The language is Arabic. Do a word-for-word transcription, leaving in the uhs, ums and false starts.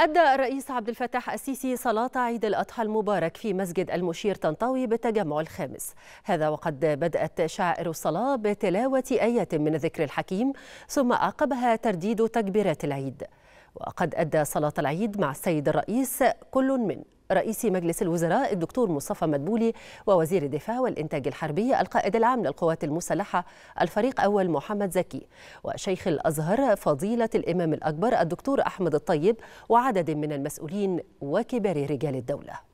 أدى الرئيس عبد الفتاح السيسي صلاة عيد الأضحى المبارك في مسجد المشير طنطاوي بالتجمع الخامس، هذا وقد بدأت شعائر الصلاة بتلاوة آيات من الذكر الحكيم، ثم أعقبها ترديد تكبيرات العيد. وقد أدى صلاة العيد مع السيد الرئيس كل من رئيس مجلس الوزراء الدكتور مصطفى مدبولي ووزير الدفاع والإنتاج الحربي القائد العام للقوات المسلحة الفريق أول محمد زكي، وشيخ الأزهر فضيلة الإمام الأكبر الدكتور أحمد الطيب، وعدد من المسؤولين وكبار رجال الدولة.